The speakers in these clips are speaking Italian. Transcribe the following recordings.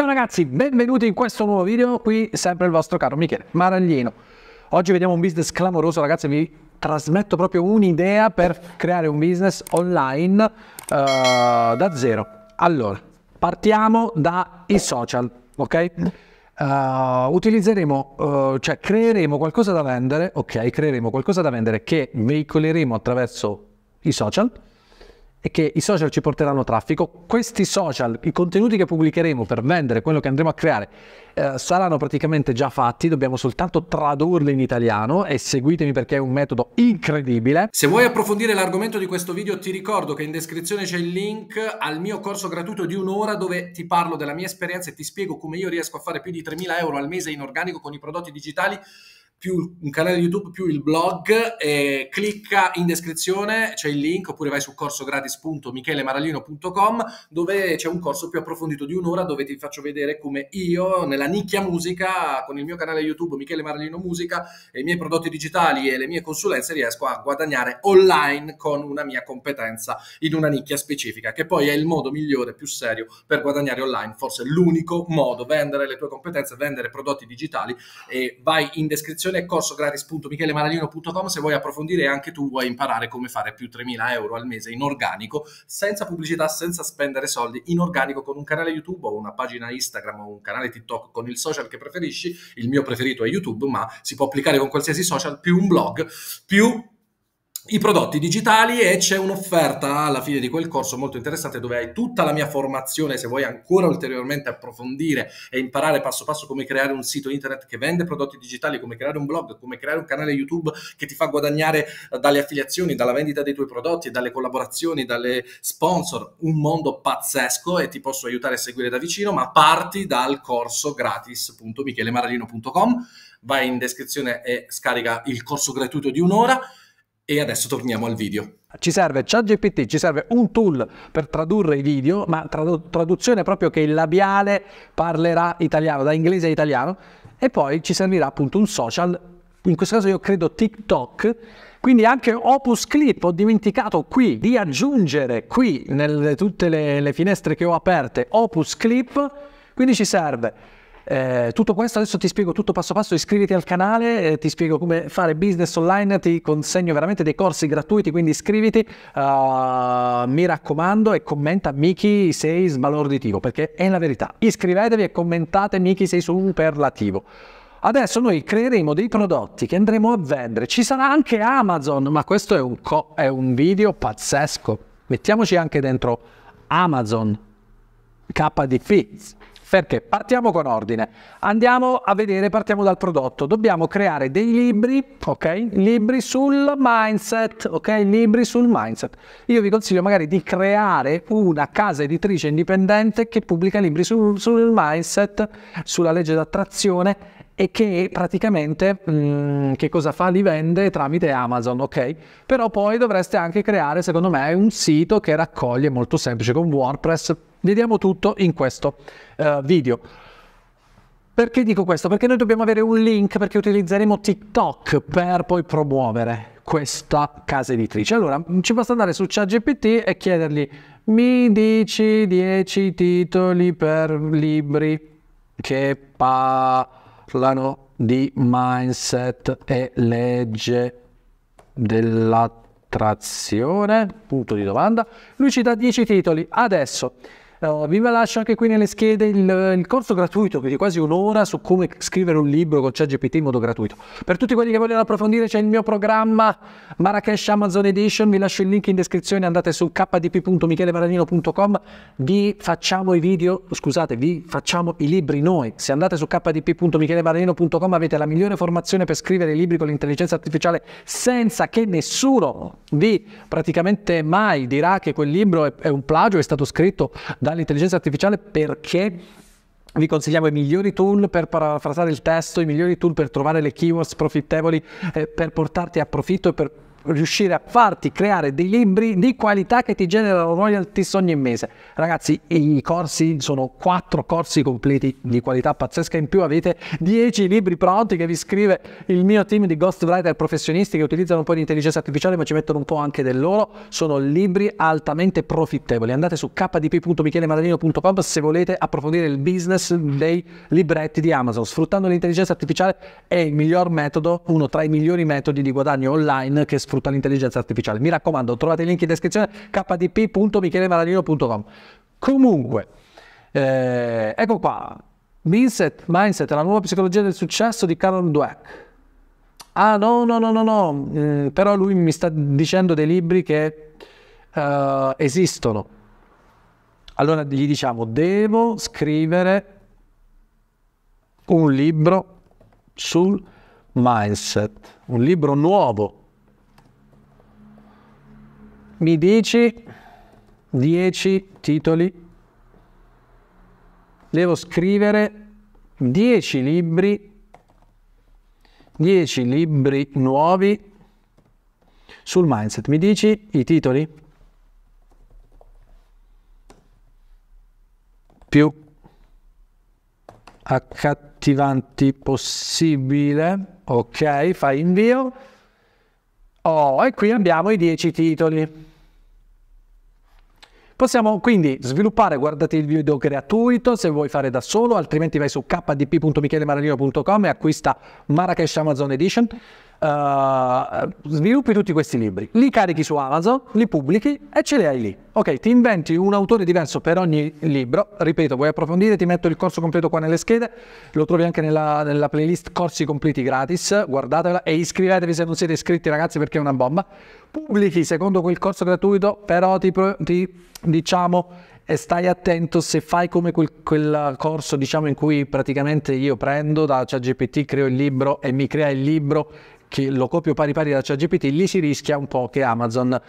Ciao ragazzi, benvenuti in questo nuovo video, qui sempre il vostro caro Michele Maraglino. Oggi vediamo un business clamoroso, ragazzi, vi trasmetto proprio un'idea per creare un business online da zero. Allora, partiamo dai social, ok? Creeremo qualcosa da vendere, ok? Creeremo qualcosa da vendere che veicoleremo attraverso i social, e che i social ci porteranno traffico. Questi social, i contenuti che pubblicheremo per vendere quello che andremo a creare, saranno praticamente già fatti, dobbiamo soltanto tradurli in italiano, e seguitemi perché è un metodo incredibile. Se vuoi approfondire l'argomento di questo video, ti ricordo che in descrizione c'è il link al mio corso gratuito di un'ora, dove ti parlo della mia esperienza e ti spiego come io riesco a fare più di 3.000 euro al mese in organico con i prodotti digitali, più un canale YouTube, più il blog. Clicca in descrizione, c'è il link, oppure vai su corsogratis.michelemarallino.com, dove c'è un corso più approfondito di un'ora, dove ti faccio vedere come io, nella nicchia musica, con il mio canale YouTube Michele Marallino Musica, e i miei prodotti digitali e le mie consulenze, riesco a guadagnare online con una mia competenza in una nicchia specifica, che poi è il modo migliore, più serio, per guadagnare online, forse l'unico modo: vendere le tue competenze, vendere prodotti digitali. E vai in descrizione, corsogratis.michelemarallino.com, se vuoi approfondire e anche tu vuoi imparare come fare più 3.000 euro al mese in organico, senza pubblicità, senza spendere soldi, in organico con un canale YouTube o una pagina Instagram o un canale TikTok, con il social che preferisci. Il mio preferito è YouTube, ma si può applicare con qualsiasi social, più un blog, più i prodotti digitali. E c'è un'offerta alla fine di quel corso molto interessante, dove hai tutta la mia formazione, se vuoi ancora ulteriormente approfondire e imparare passo passo come creare un sito internet che vende prodotti digitali, come creare un blog, come creare un canale YouTube che ti fa guadagnare dalle affiliazioni, dalla vendita dei tuoi prodotti, dalle collaborazioni, dalle sponsor. Un mondo pazzesco, e ti posso aiutare a seguire da vicino, ma parti dal corsogratis.michelemarallino.com. vai in descrizione e scarica il corso gratuito di un'ora. E adesso torniamo al video. Ci serve ChatGPT, ci serve un tool per tradurre i video, ma traduzione proprio che il labiale parlerà italiano, da inglese a italiano, e poi ci servirà appunto un social, in questo caso io credo TikTok, quindi anche Opus Clip. Ho dimenticato qui di aggiungere, qui nelle tutte le finestre che ho aperte, Opus Clip, quindi ci serve. Tutto questo adesso ti spiego tutto passo passo. Iscriviti al canale, ti spiego come fare business online, ti consegno veramente dei corsi gratuiti, quindi iscriviti, mi raccomando, e commenta: Miki, sei sbalorditivo, perché è la verità. Iscrivetevi e commentate: Miki, sei superlativo. Adesso noi creeremo dei prodotti che andremo a vendere, ci sarà anche Amazon, ma questo è un video pazzesco. Mettiamoci anche dentro Amazon KDP. Perché partiamo con ordine, andiamo a vedere, partiamo dal prodotto. Dobbiamo creare dei libri, ok? Libri sul mindset, ok? Libri sul mindset. Io vi consiglio magari di creare una casa editrice indipendente che pubblica libri sul mindset, sulla legge d'attrazione, e che praticamente che cosa fa? Li vende tramite Amazon, ok? Però poi dovreste anche creare, secondo me, un sito che raccoglie, molto semplice, con WordPress. Vediamo tutto in questo video. Perché dico questo? Perché noi dobbiamo avere un link, perché utilizzeremo TikTok per poi promuovere questa casa editrice. Allora, ci basta andare su ChatGPT e chiedergli: mi dici 10 titoli per libri che parlano di mindset e legge dell'attrazione? Punto di domanda. Lui ci dà 10 titoli. Adesso vi lascio anche qui nelle schede il corso gratuito di quasi un'ora su come scrivere un libro con ChatGPT in modo gratuito. Per tutti quelli che vogliono approfondire, c'è il mio programma Marrakesh Amazon Edition, vi lascio il link in descrizione, andate su kdp.michelemarallino.com. vi facciamo i libri noi. Se andate su kdp.michelemarallino.com avete la migliore formazione per scrivere i libri con l'intelligenza artificiale, senza che nessuno vi praticamente mai dirà che quel libro è un plagio, è stato scritto dall'intelligenza artificiale, perché vi consigliamo i migliori tool per parafrasare il testo, i migliori tool per trovare le keywords profittevoli, per portarti a profitto e per riuscire a farti creare dei libri di qualità che ti generano royalties ogni mese. Ragazzi, i corsi sono 4 corsi completi di qualità pazzesca, in più avete 10 libri pronti che vi scrive il mio team di ghostwriter professionisti che utilizzano un po' di intelligenza artificiale ma ci mettono un po' anche del loro. Sono libri altamente profittevoli. Andate su kdp.michelemadalino.com se volete approfondire il business dei libretti di Amazon. Sfruttando l'intelligenza artificiale è il miglior metodo, uno tra i migliori metodi di guadagno online che sfrutta l'intelligenza artificiale. Mi raccomando, trovate il link in descrizione, kdp.michelemadalino.com. Comunque, ecco qua, Mindset, la nuova psicologia del successo di Carol Dweck. Ah no, no, no, no, no, però lui mi sta dicendo dei libri che esistono. Allora gli diciamo, devo scrivere un libro sul mindset, un libro nuovo. Mi dici 10 titoli, devo scrivere 10 libri, 10 libri nuovi sul mindset. Mi dici i titoli? Più accattivanti possibile, ok, fai invio. Oh, e qui abbiamo i 10 titoli. Possiamo quindi sviluppare, guardate il video gratuito se vuoi fare da solo, altrimenti vai su kdp.michelemaralino.com e acquista Marrakesh Amazon Edition. Sviluppi tutti questi libri, li carichi su Amazon, li pubblichi e ce li hai lì. Ok, ti inventi un autore diverso per ogni libro. Ripeto, vuoi approfondire? Ti metto il corso completo qua nelle schede, lo trovi anche nella playlist corsi completi gratis, guardatela e iscrivetevi se non siete iscritti, ragazzi, perché è una bomba. Pubblichi secondo quel corso gratuito, però stai attento se fai come quel corso, diciamo, in cui praticamente io prendo da ChatGPT, creo il libro e mi crea il libro, che lo copio pari pari da ChatGPT, lì si rischia un po' che Amazon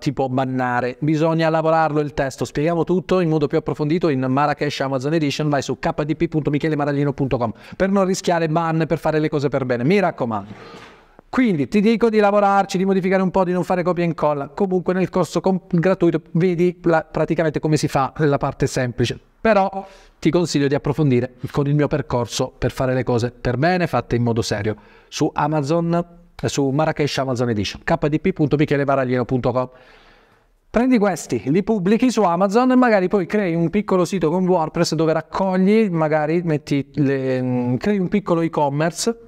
ti può bannare. Bisogna lavorarlo il testo, spieghiamo tutto in modo più approfondito in Marrakesh Amazon Edition. Vai su kdp.michelemaralino.com per non rischiare ban, per fare le cose per bene, mi raccomando. Quindi ti dico di lavorarci, di modificare un po', di non fare copia e incolla. Comunque nel corso gratuito vedi praticamente come si fa la parte semplice. Però ti consiglio di approfondire con il mio percorso per fare le cose per bene, fatte in modo serio, su Amazon, su Marrakesh Amazon Edition, kdp.michelemaralino.com. Prendi questi, li pubblichi su Amazon e magari poi crei un piccolo sito con WordPress dove raccogli, magari crei un piccolo e-commerce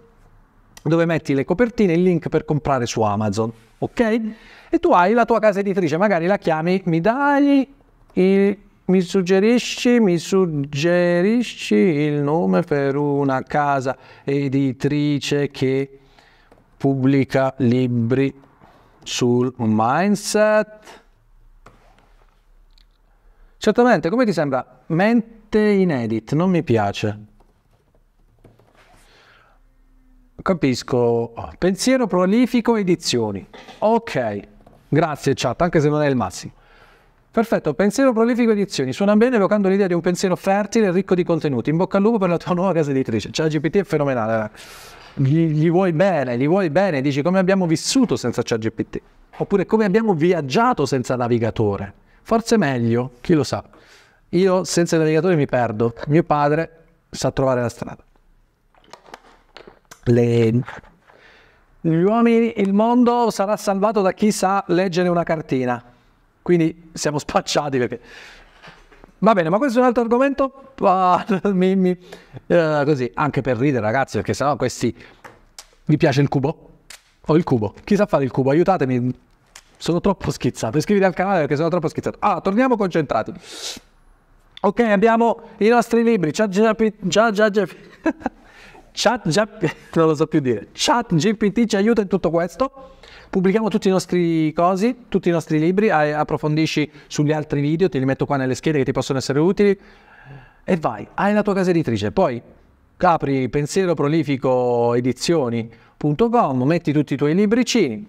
dove metti le copertine e il link per comprare su Amazon, ok? E tu hai la tua casa editrice, magari la chiami, mi suggerisci il nome per una casa editrice che pubblica libri sul mindset. Certamente, come ti sembra? Mente Inedit, non mi piace. Capisco. Pensiero prolifico edizioni. Ok, grazie chat, anche se non è il massimo. Perfetto, pensiero prolifico edizioni. Suona bene, evocando l'idea di un pensiero fertile e ricco di contenuti. In bocca al lupo per la tua nuova casa editrice. ChatGPT è fenomenale. Gli vuoi bene, gli vuoi bene. Dici come abbiamo vissuto senza ChatGPT. Oppure come abbiamo viaggiato senza navigatore. Forse meglio, chi lo sa. Io senza il navigatore mi perdo. Mio padre sa trovare la strada. Gli uomini, il mondo sarà salvato da chi sa leggere una cartina. Quindi siamo spacciati perché... Va bene, ma questo è un altro argomento. Così, anche per ridere, ragazzi, perché sennò questi... Vi piace il cubo? O il cubo? Chi sa fare il cubo? Aiutatemi, sono troppo schizzato. Iscriviti al canale perché sono troppo schizzato. Ah, torniamo concentrati. Ok, abbiamo i nostri libri. ChatGPT ci aiuta in tutto questo. Pubblichiamo tutti i nostri cosi, tutti i nostri libri, approfondisci sugli altri video, te li metto qua nelle schede che ti possono essere utili. E vai, hai la tua casa editrice, poi apri pensieroprolificoedizioni.com, metti tutti i tuoi libricini.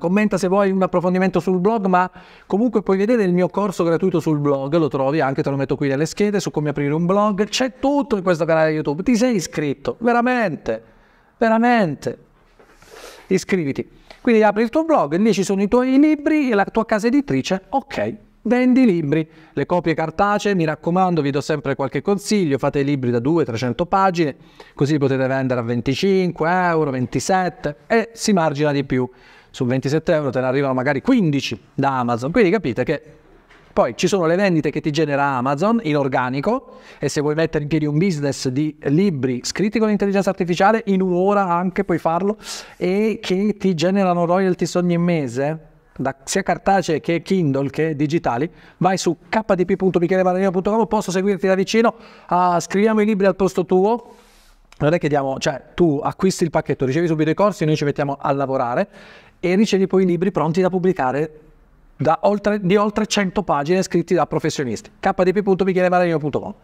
Commenta se vuoi un approfondimento sul blog, ma comunque puoi vedere il mio corso gratuito sul blog, lo trovi anche, te lo metto qui nelle schede, su come aprire un blog. C'è tutto in questo canale YouTube. Ti sei iscritto? Veramente, veramente iscriviti. Quindi apri il tuo blog, lì ci sono i tuoi libri e la tua casa editrice, ok, vendi libri. Le copie cartacee, mi raccomando, vi do sempre qualche consiglio, fate i libri da 200-300 pagine, così potete vendere a 25 euro, 27 e si margina di più. Su 27 euro te ne arrivano magari 15 da Amazon, quindi capite che poi ci sono le vendite che ti genera Amazon in organico e se vuoi mettere in piedi un business di libri scritti con l'intelligenza artificiale, in un'ora anche puoi farlo, e che ti generano royalties ogni mese, da sia cartacee che Kindle che digitali, vai su kdp.michelevanalino.com, posso seguirti da vicino, scriviamo i libri al posto tuo. Non è che diamo, cioè tu acquisti il pacchetto, ricevi subito i corsi, noi ci mettiamo a lavorare e ricevi poi i libri pronti da pubblicare, di oltre 100 pagine scritti da professionisti. kdp.michelevanalino.com.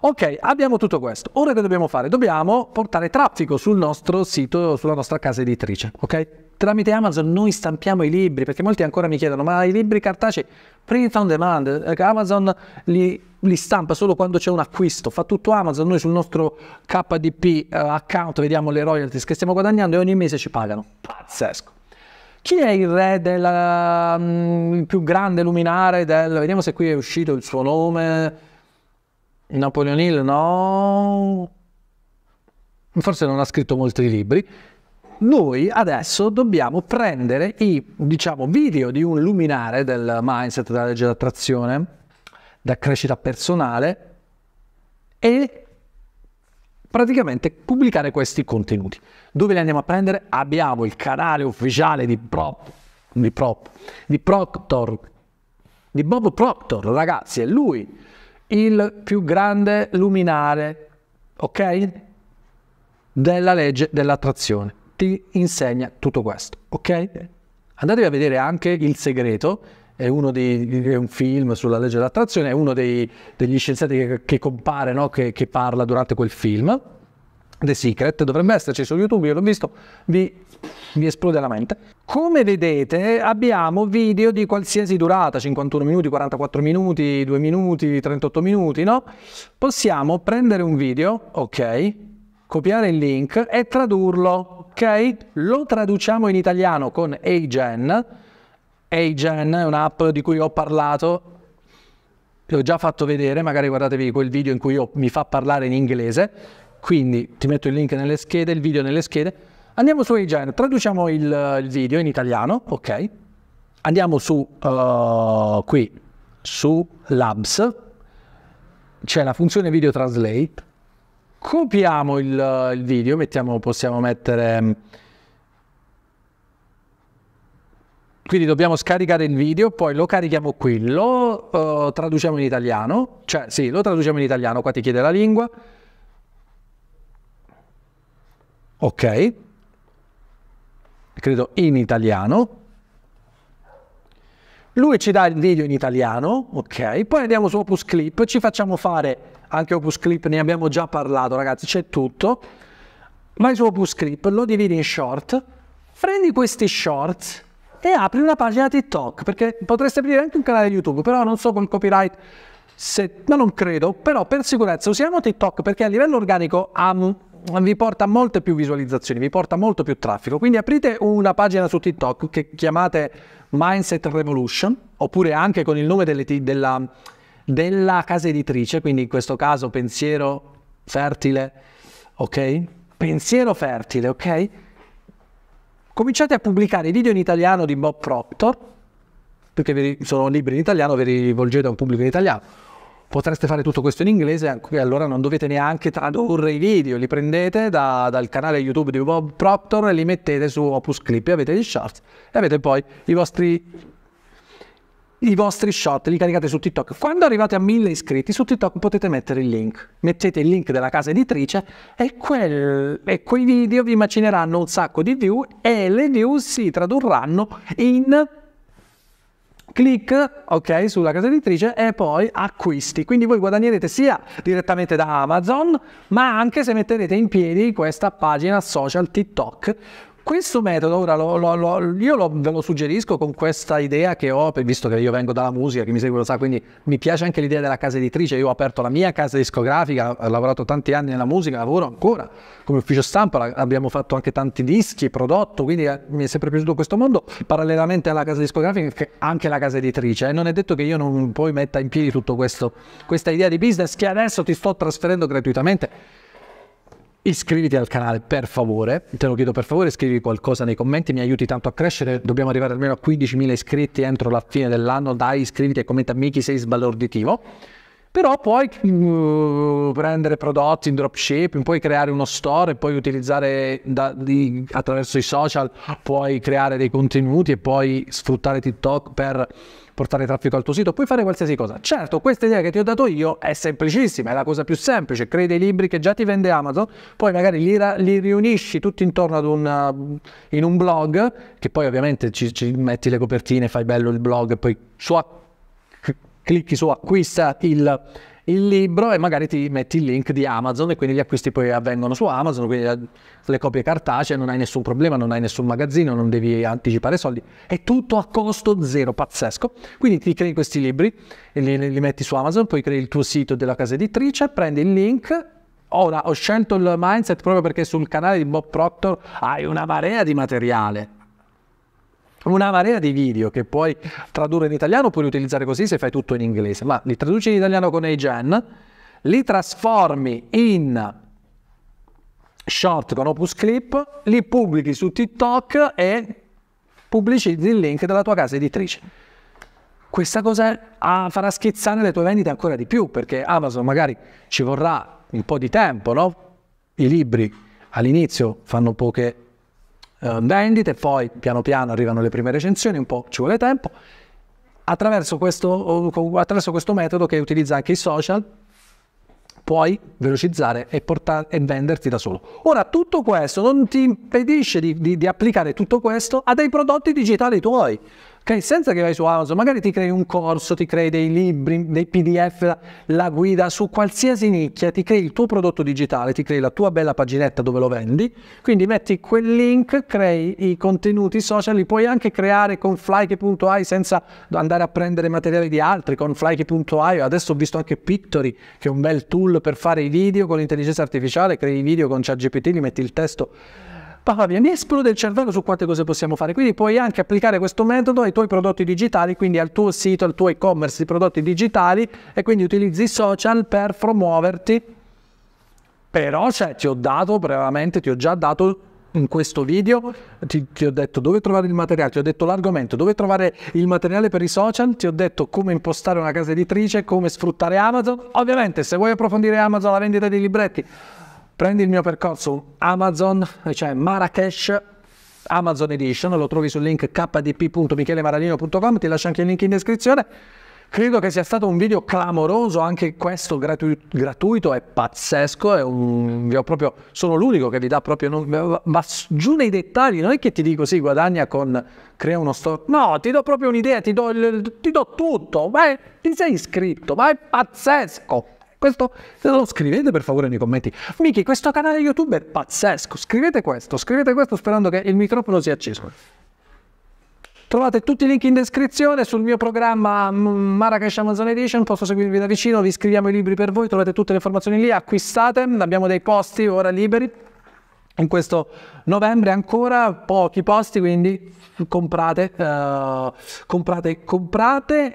Ok, abbiamo tutto questo. Ora che dobbiamo fare? Dobbiamo portare traffico sul nostro sito, sulla nostra casa editrice, ok? Tramite Amazon noi stampiamo i libri, perché molti ancora mi chiedono, ma i libri cartacei print on demand, Amazon li stampa solo quando c'è un acquisto, fa tutto Amazon, noi sul nostro KDP account vediamo le royalties che stiamo guadagnando e ogni mese ci pagano. Pazzesco! Chi è il re il più grande luminare del... Vediamo se qui è uscito il suo nome. Napoleon Hill, no? Forse non ha scritto molti libri. Noi adesso dobbiamo prendere i, diciamo, video di un luminare del mindset, della legge d'attrazione, da crescita personale e praticamente pubblicare questi contenuti. Dove li andiamo a prendere? Abbiamo il canale ufficiale di Bob Proctor, ragazzi, è lui il più grande luminare, ok, della legge dell'attrazione. Ti insegna tutto questo, ok? Andatevi a vedere anche Il Segreto, è un film sulla legge dell'attrazione, è uno degli scienziati che compare, no? che parla durante quel film, The Secret, dovrebbe esserci su YouTube, io l'ho visto, vi esplode la mente. Come vedete abbiamo video di qualsiasi durata, 51 minuti, 44 minuti, 2 minuti, 38 minuti, no? Possiamo prendere un video, ok, copiare il link e tradurlo, ok? Lo traduciamo in italiano con Eigen. Eigen è un'app di cui ho parlato, vi ho già fatto vedere, magari guardatevi quel video in cui mi fa parlare in inglese. Quindi ti metto il link nelle schede, il video nelle schede. Andiamo su Eigen, traduciamo il video in italiano, ok? Andiamo su, qui, su Labs, c'è la funzione Video Translate, copiamo il video, possiamo mettere... Quindi dobbiamo scaricare il video, poi lo carichiamo qui, lo traduciamo in italiano, lo traduciamo in italiano, qua ti chiede la lingua. Ok, credo in italiano, lui ci dà il video in italiano, ok, poi andiamo su Opus Clip, ci facciamo fare, anche Opus Clip ne abbiamo già parlato ragazzi, c'è tutto, vai su Opus Clip, lo dividi in short, prendi questi short e apri una pagina TikTok, perché potresti aprire anche un canale YouTube, però non so col copyright, ma non credo, però per sicurezza usiamo TikTok perché a livello organico vi porta molte più visualizzazioni, vi porta molto più traffico, quindi aprite una pagina su TikTok che chiamate Mindset Revolution, oppure anche con il nome della casa editrice, quindi in questo caso Pensiero Fertile, ok? Pensiero Fertile, ok? Cominciate a pubblicare i video in italiano di Bob Proctor, perché sono libri in italiano, vi rivolgete a un pubblico in italiano. Potreste fare tutto questo in inglese, allora non dovete neanche tradurre i video, li prendete dal canale YouTube di Bob Proctor e li mettete su Opus Clip e avete gli short e avete poi i vostri short, li caricate su TikTok. Quando arrivate a 1000 iscritti su TikTok potete mettere il link, mettete il link della casa editrice e quei video vi macineranno un sacco di view e le view si tradurranno in... click, ok, sulla casa editrice e poi acquisti, quindi voi guadagnerete sia direttamente da Amazon ma anche se metterete in piedi questa pagina social TikTok. Questo metodo, ora io ve lo suggerisco con questa idea che ho, visto che io vengo dalla musica, che mi segue lo sa, quindi mi piace anche l'idea della casa editrice. Io ho aperto la mia casa discografica, ho lavorato tanti anni nella musica, lavoro ancora come ufficio stampa, abbiamo fatto anche tanti dischi, prodotto, quindi mi è sempre piaciuto questo mondo, parallelamente alla casa discografica anche la casa editrice. E non è detto che io non poi metta in piedi tutto questo, questa idea di business che adesso ti sto trasferendo gratuitamente. Iscriviti al canale, per favore, te lo chiedo per favore, scrivi qualcosa nei commenti, mi aiuti tanto a crescere, dobbiamo arrivare almeno a 15.000 iscritti entro la fine dell'anno, dai, iscriviti e commenta, Michi sei sbalorditivo. Però puoi prendere prodotti in dropshipping, puoi creare uno store e puoi utilizzare attraverso i social, puoi creare dei contenuti e puoi sfruttare TikTok per portare traffico al tuo sito, puoi fare qualsiasi cosa. Certo, questa idea che ti ho dato io è semplicissima, è la cosa più semplice. Crei dei libri che già ti vende Amazon, poi magari li riunisci tutti intorno ad in un blog, che poi ovviamente ci metti le copertine, fai bello il blog, e poi clicchi su acquista il libro e magari ti metti il link di Amazon, e quindi gli acquisti poi avvengono su Amazon, quindi le copie cartacee, non hai nessun problema, non hai nessun magazzino, non devi anticipare soldi, è tutto a costo zero, pazzesco. Quindi ti crei questi libri e li metti su Amazon, poi crei il tuo sito della casa editrice, prendi il link. Ora ho scelto il mindset proprio perché sul canale di Bob Proctor hai una marea di materiale, una marea di video che puoi tradurre in italiano, puoi utilizzare così se fai tutto in inglese, ma li traduci in italiano con iGen, li trasformi in short con Opus Clip, li pubblichi su TikTok e pubblicizzi il link della tua casa editrice. Questa cosa farà schizzare le tue vendite ancora di più, perché Amazon magari ci vorrà un po' di tempo, no? I libri all'inizio fanno poche vendite, poi piano piano arrivano le prime recensioni, un po' ci vuole tempo. Attraverso questo metodo, che utilizza anche i social, puoi velocizzare e venderti da solo. Ora, tutto questo non ti impedisce di applicare tutto questo a dei prodotti digitali tuoi, ok? Senza che vai su Amazon, magari ti crei un corso, ti crei dei libri, dei PDF, la guida su qualsiasi nicchia, ti crei il tuo prodotto digitale, ti crei la tua bella paginetta dove lo vendi, quindi metti quel link, crei i contenuti social, li puoi anche creare con Flyke.ai senza andare a prendere materiali di altri, con Flyke.ai. Adesso ho visto anche Pictory, che è un bel tool per fare i video con l'intelligenza artificiale, crei i video con ChatGPT, gli metti il testo. Papà mia, mi esplode il cervello su quante cose possiamo fare, quindi puoi anche applicare questo metodo ai tuoi prodotti digitali, quindi al tuo sito, al tuo e-commerce di prodotti digitali, e quindi utilizzi i social per promuoverti. Però ti ho dato brevemente, ti ho già dato in questo video, ti ho detto dove trovare il materiale, ti ho detto l'argomento, dove trovare il materiale per i social, ti ho detto come impostare una casa editrice, come sfruttare Amazon. Ovviamente se vuoi approfondire Amazon, la vendita dei libretti, prendi il mio percorso Amazon, cioè Marrakesh Amazon Edition, lo trovi sul link kdp.michelemaralino.com, ti lascio anche il link in descrizione. Credo che sia stato un video clamoroso, anche questo gratuito, è pazzesco, sono l'unico che vi dà proprio, ma giù nei dettagli, non è che ti dico sì, guadagna con, crea uno store, no, ti do proprio un'idea, ti do tutto, ma ti sei iscritto, ma è pazzesco. Questo lo scrivete per favore nei commenti. Michi, questo canale YouTube è pazzesco, scrivete questo sperando che il microfono sia acceso. Trovate tutti i link in descrizione sul mio programma Marrakesh Amazon Edition, posso seguirvi da vicino, vi scriviamo i libri per voi, trovate tutte le informazioni lì, acquistate, abbiamo dei posti ora liberi. In questo novembre ancora pochi posti, quindi comprate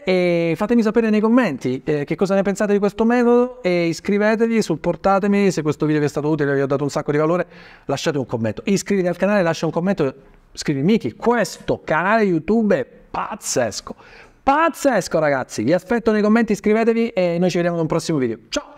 e fatemi sapere nei commenti che cosa ne pensate di questo metodo, e iscrivetevi, supportatemi. Se questo video vi è stato utile, vi ho dato un sacco di valore, lasciate un commento, iscriviti al canale, lascia un commento, scrivi Michi, questo canale YouTube è pazzesco, pazzesco ragazzi, vi aspetto nei commenti, iscrivetevi e noi ci vediamo in un prossimo video, ciao!